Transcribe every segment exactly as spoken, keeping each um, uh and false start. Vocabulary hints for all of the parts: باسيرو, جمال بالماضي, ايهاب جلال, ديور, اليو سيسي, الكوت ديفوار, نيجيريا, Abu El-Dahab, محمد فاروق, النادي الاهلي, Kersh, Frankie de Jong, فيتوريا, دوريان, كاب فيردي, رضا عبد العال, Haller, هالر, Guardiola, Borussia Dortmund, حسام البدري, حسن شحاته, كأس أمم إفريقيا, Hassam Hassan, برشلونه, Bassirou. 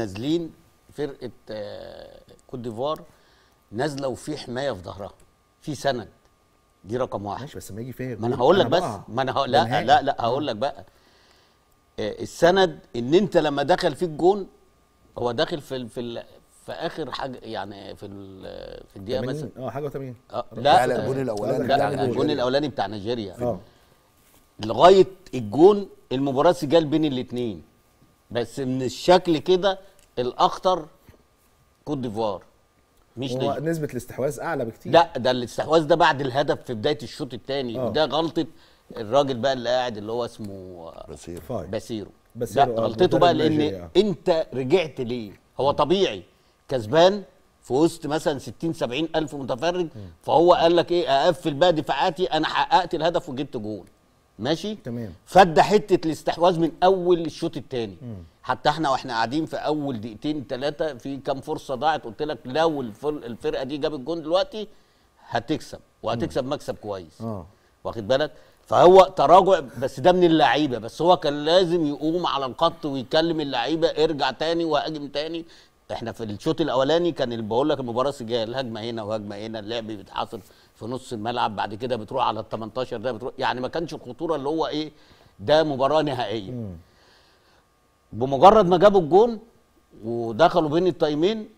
نازلين فرقه كوت ديفوار نازله وفي حمايه في ظهرها، في سند، دي رقم واحد. ماشي، بس ما يجي فيها. ما انا هقول لك بس ما انا هقول لا لا لا هقول لك بقى السند، ان انت لما دخل فيك جون، هو داخل في في في اخر حاجه يعني في في الدقيقه مثلا اه حاجه و80 اه لا لا الجون الاولاني لا الجون الاولاني بتاع نيجيريا اه لغايه الجون المباراه سجال بين الاثنين، بس من الشكل كده الاخطر كوت ديفوار، مش هو نسبه الاستحواذ اعلى بكتير. لا ده الاستحواذ ده بعد الهدف في بدايه الشوط الثاني، ده غلطه الراجل بقى اللي قاعد اللي هو اسمه باسيرو باسيرو ده غلطته بقى، لان يعني. انت رجعت ليه؟ هو طبيعي كسبان في وسط مثلا ستين سبعين الف متفرج، فهو قال لك ايه، اقفل بقى دفاعاتي، انا حققت الهدف وجبت جول، ماشي تمام. فد حته الاستحواذ من اول الشوط الثاني، حتى احنا واحنا قاعدين في اول دقيقتين ثلاثه في كام فرصه ضاعت، قلت لك لو الفرقه دي جابت جول دلوقتي هتكسب، وهتكسب مم. مكسب كويس اه واخد بالك. فهو تراجع، بس ده من اللعيبه، بس هو كان لازم يقوم على الخط ويكلم اللعيبه، ارجع تاني وهاجم تاني. احنا في الشوط الاولاني كان بقول لك المباراه سجال، هجمه هنا وهجمه هنا، اللعب بيتحصل في نص الملعب، بعد كده بتروح على ال تمنتاشر، ده بتروح يعني ما كانش الخطوره اللي هو ايه، ده مباراه نهائيه. مم. بمجرد ما جابوا الجون ودخلوا بين التايمين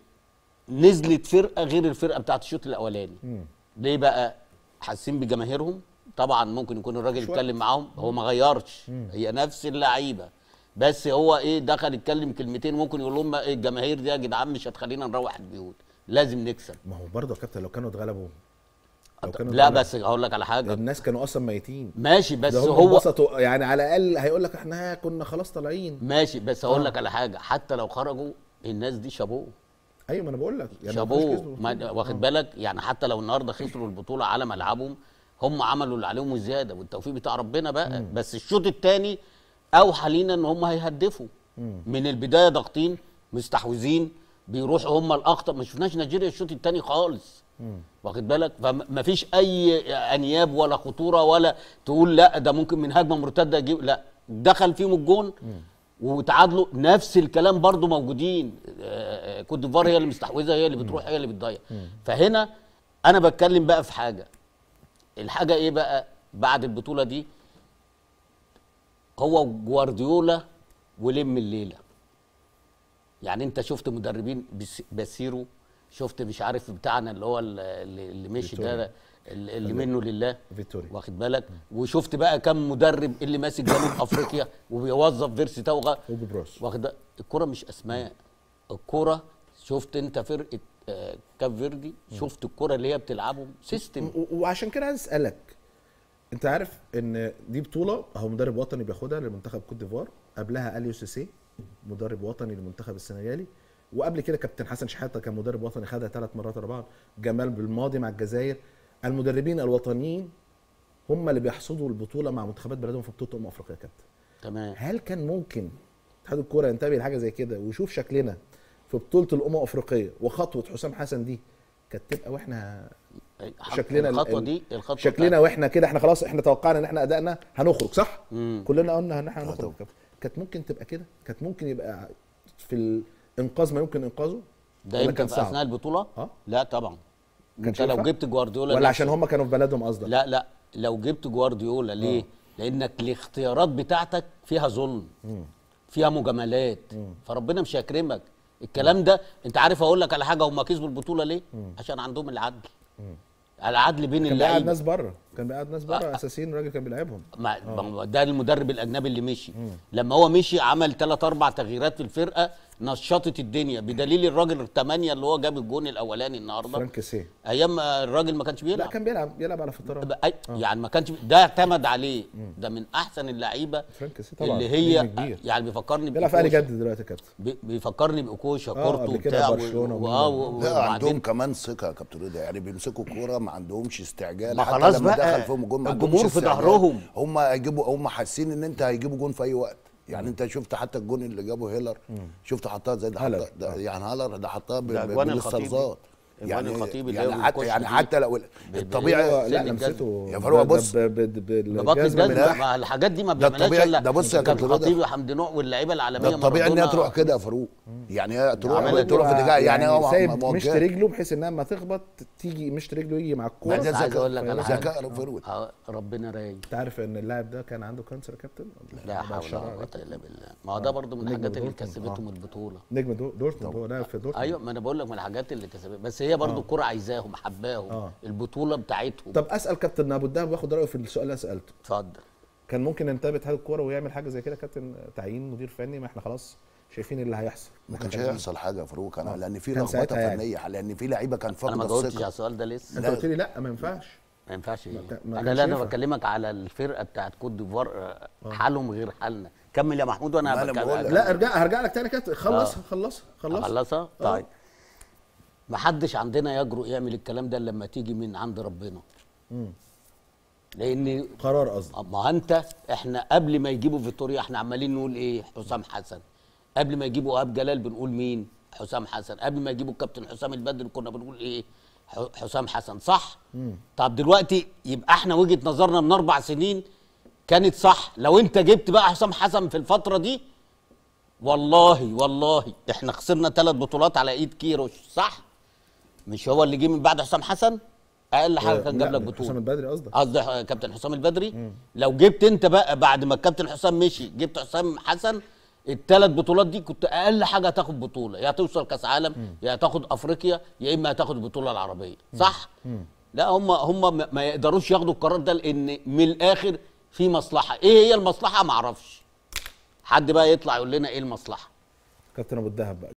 نزلت فرقه غير الفرقه بتاعت الشوط الاولاني. مم. ليه بقى؟ حاسين بجماهيرهم طبعا، ممكن يكون الراجل اتكلم معاهم، هو ما غيرش، هي نفس اللعيبه، بس هو ايه دخل اتكلم كلمتين، ممكن يقول لهم إيه الجماهير دي يا جدعان مش هتخلينا نروح البيوت، لازم نكسب. ما هو برضه يا كابتن لو كانوا اتغلبوا لا، بس هقول لك على حاجه، الناس كانوا اصلا ميتين ماشي، بس هو بسطوا يعني، على الاقل هيقول لك احنا كنا خلاص طالعين ماشي، بس هقول لك على حاجه، حتى لو خرجوا الناس دي شابوه. ايوه ما انا بقول لك يعني شابوه واخد بالك، يعني حتى لو النهارده خسروا البطوله على ملعبهم، هم عملوا اللي عليهم وزياده، والتوفيق بتاع ربنا بقى. مم. بس الشوط الثاني اوحى لينا ان هم هيهدفوا. مم. من البدايه ضاغطين مستحوذين بيروحوا هم الاخطر، ما شفناش نيجيريا الشوط الثاني خالص. مم. واخد بالك، فما فيش اي انياب ولا خطوره ولا تقول لا ده ممكن من هجمه مرتده يجيب، لا دخل فيهم الجون وتعادلوا، نفس الكلام برضو موجودين، كوت ديفوار هي اللي مستحوذه، هي اللي بتروح، هي اللي بتضيع. فهنا انا بتكلم بقى في حاجه، الحاجه ايه بقى بعد البطوله دي؟ هو جوارديولا ولم الليله، يعني انت شفت مدربين، باسيرو شفت مش عارف بتاعنا اللي هو اللي مشي ده اللي منه لله فيتوريا واخد بالك، وشفت بقى كم مدرب اللي ماسك جنوب افريقيا وبيوظف فيرسي توغا واخد. الكوره مش اسماء، الكوره شفت انت فرقه كاب فيردي، شفت الكرة اللي هي بتلعبه سيستم. وعشان كده عايز اسالك، انت عارف ان دي بطوله اهو مدرب وطني بياخدها لمنتخب كوت ديفوار، قبلها اليو سيسي مدرب وطني للمنتخب السنغالي، وقبل كده كابتن حسن شحاته كان مدرب وطني خدها ثلاث مرات ورا بعض، جمال بالماضي مع الجزائر. المدربين الوطنيين هم اللي بيحصدوا البطوله مع منتخبات بلادهم في بطوله امم افريقيا كابتن. تمام، هل كان ممكن اتحاد الكوره ينتبه لحاجه زي كده ويشوف شكلنا في بطوله الامم الافريقيه، وخطوه حسام حسن دي كانت تبقى واحنا شكلنا الخطوه دي الخطوه شكلنا واحنا كده، احنا خلاص احنا توقعنا ان احنا ادائنا هنخرج صح؟ مم. كلنا قلنا ان احنا هنخرج، كانت ممكن تبقى كده، كانت ممكن يبقى في الانقاذ ما يمكن انقاذه ده يمكن في اثناء البطوله؟ أه؟ لا طبعا، انت لو جبت جوارديولا ولا عشان هم كانوا في بلدهم قصدك؟ لا لا لو جبت جوارديولا ليه؟ أه. لانك الاختيارات بتاعتك فيها ظلم، مم. فيها مجاملات، فربنا مش هيكرمك الكلام ده. انت عارف اقول لك على حاجه، هم كسبوا البطوله ليه؟ مم. عشان عندهم العدل. مم. العدل بين اللعيبه، كان بيقعد ناس بره، كان بيقعد ناس بره آه. اساسيين، الراجل كان بيلعبهم آه. ده المدرب الاجنبي اللي مشي. مم. لما هو مشي عمل ثلاث اربع تغييرات في الفرقه نشطت الدنيا، بدليل الراجل الثمانيه اللي هو جاب الجون الاولاني النهارده فرانكي سي، ايام الراجل ما كانش بيلعب، لا كان بيلعب بيلعب على فترات آه. يعني ما كانش ده اعتمد عليه. مم. ده من احسن اللعيبه فرانكي سي طبعا، اللي هي يعني بيفكرني بيلعب في اهلي جد دلوقتي يا كابتن، بيفكرني باوكوشا كورتو بتاع برشلونه، لا عندهم كمان ثقه يا كابتن رضا، يعني بيمسكوا الكوره ما عندهمش استعجال، خلاص بقى دخل فيهم جون الجمهور في ظهرهم، هم هيجيبوا، هم حاسين ان انت هيجيبوا جون في اي وقت، يعني انت شفت حتى الجون اللي جابه هيلر، شفت حطها زي ده، حطها يعني هالر ده حطها بالاسترزات يعني الخطيب اللي يعني حتى يعني حتى لو الطبيعي لا لمسته يا فاروق بص ببطن الجد مع الحاجات دي ما بيعملهاش الا ده. بص يا كابتن الخطيب وحمدي نوع واللعيبه العالميه ده الطبيعي ان هي تروح كده يا فاروق يعني هي تروح تروح في اتجاه يعني هو سايب مشط رجله بحيث انها لما تخبط تيجي مشط رجله يجي مع الكوره. ده ذكاء فاروق ربنا رايق. انت عارف ان اللاعب ده كان عنده كانسر يا كابتن؟ لا حول ولا قوه الا بالله. ما هو ده برضه من الحاجات اللي كسبتهم البطوله. نجم دورتموند هو لاعب في دورتموند. ايوه ما انا بقول لك من الحاجات اللي كسبت بس هي برضه الكوره عايزاهم حباهم البطوله بتاعتهم. طب اسال كابتن ابو الدهب واخد رايه في السؤال اللي سالته. اتفضل. كان ممكن ينتبه اتحاد الكوره ويعمل حاجه زي كده كابتن تعيين مدير فني؟ ما احنا خلاص شايفين اللي هيحصل. ما كانش هيحصل حاجه يا فاروق انا لان في رغبه فنيه يعني. لان في لعيبه كان فاقده الثقه. انا ما جاوبتش على السؤال ده لسه. انت قلت لي لا ما ينفعش. ما ينفعش ايه؟ انا لا انا بكلمك على الفرقه بتاعت كوت ديفوار حالهم غير حالنا. كمل يا محمود وانا بكلمك. لا ارجع هرجع لك تاني كده. خلصها خلصها خلصها خلصها طيب. ما حدش عندنا يجرؤ يعمل الكلام ده لما تيجي من عند ربنا. امم لان قرار قصدي. ما انت احنا قبل ما يجيبوا فيتوريا احنا عمالين نقول ايه؟ حسام حسن. قبل ما يجيبوا ايهاب جلال بنقول مين؟ حسام حسن. قبل ما يجيبوا الكابتن حسام البدري كنا بنقول ايه؟ حسام حسن. صح؟ مم. طب دلوقتي يبقى احنا وجهه نظرنا من اربع سنين كانت صح. لو انت جبت بقى حسام حسن في الفتره دي والله والله احنا خسرنا ثلاث بطولات على ايد كيروش. صح؟ مش هو اللي جه من بعد حسام حسن؟ اقل حاجه كان جاب لك بطوله. حسام البدري قصدك؟ قصدي كابتن حسام البدري. مم. لو جبت انت بقى بعد ما الكابتن حسام مشي جبت حسام حسن الثلاث بطولات دي كنت اقل حاجه هتاخد بطوله، يا توصل كاس عالم يا تاخد افريقيا يا اما هتاخد البطوله العربيه. صح؟ مم. لا هم هم ما يقدروش ياخدوا القرار ده لان من الاخر في مصلحه. ايه هي المصلحه؟ ما اعرفش. حد بقى يطلع يقول لنا ايه المصلحه. كابتن ابو الدهب بقى